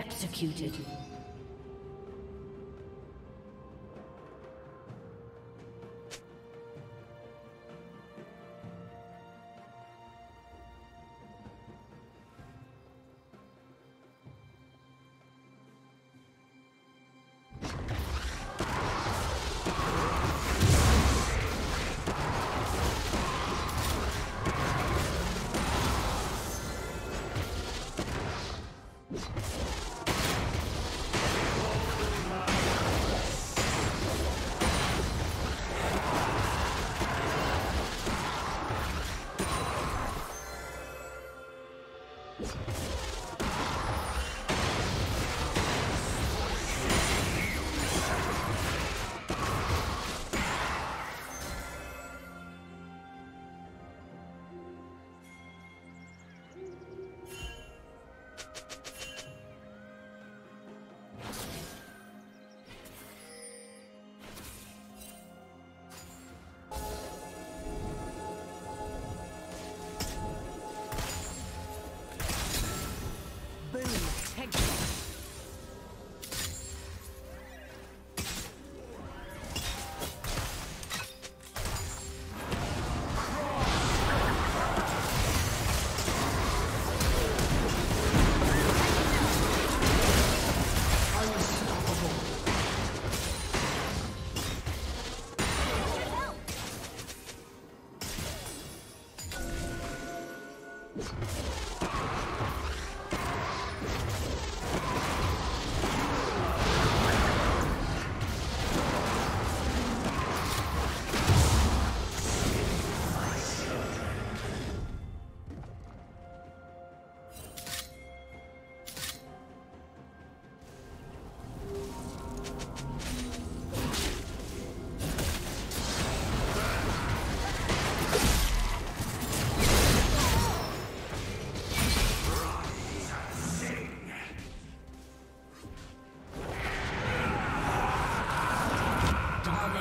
Executed.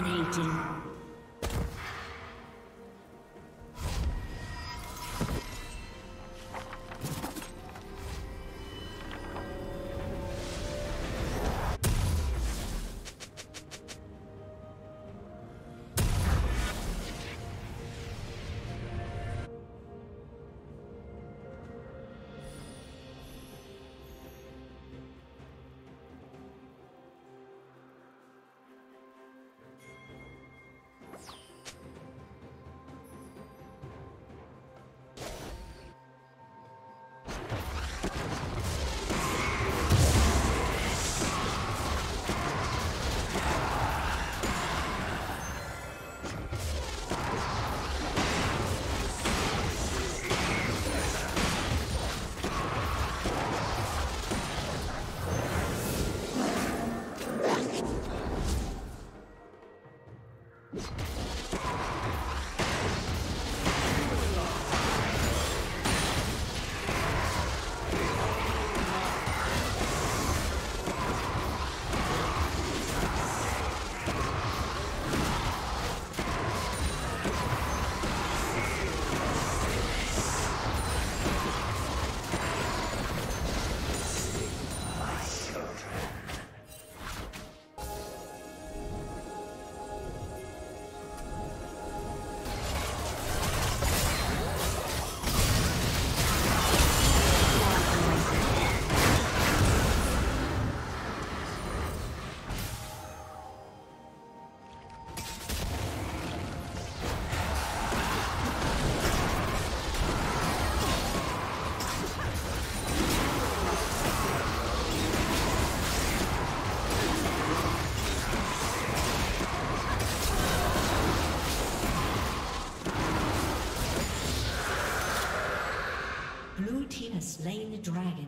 Dominating. Slain the dragon.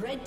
Red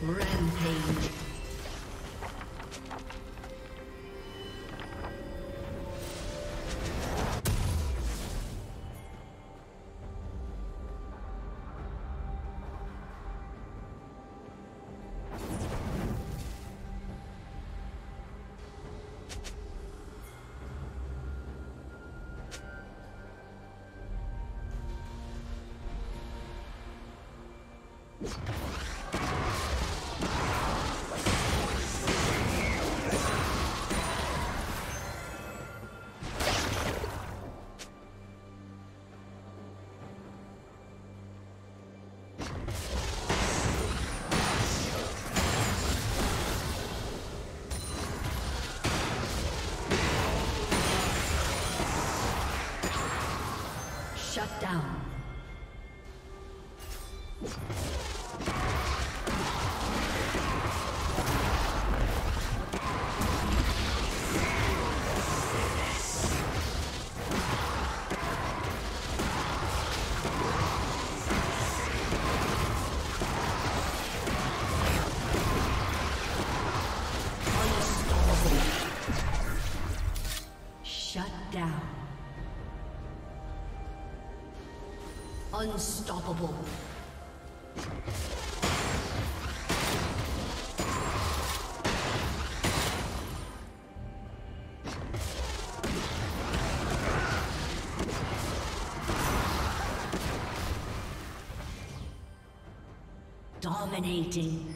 Rampage. Shut down. Unstoppable. Dominating.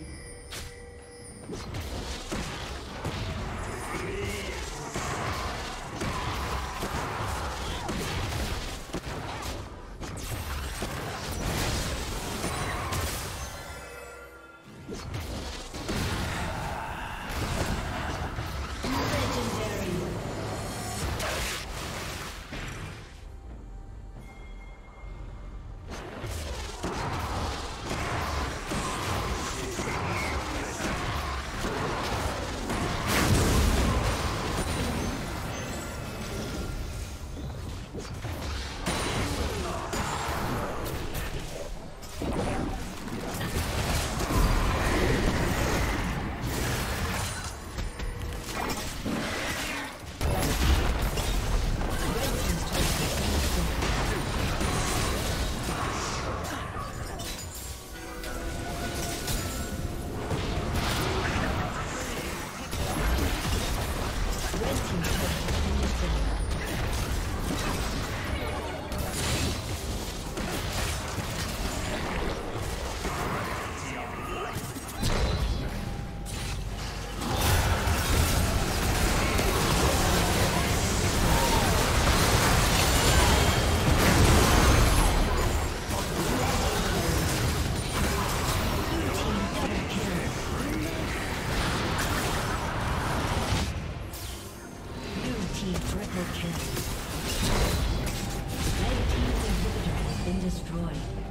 destroyed.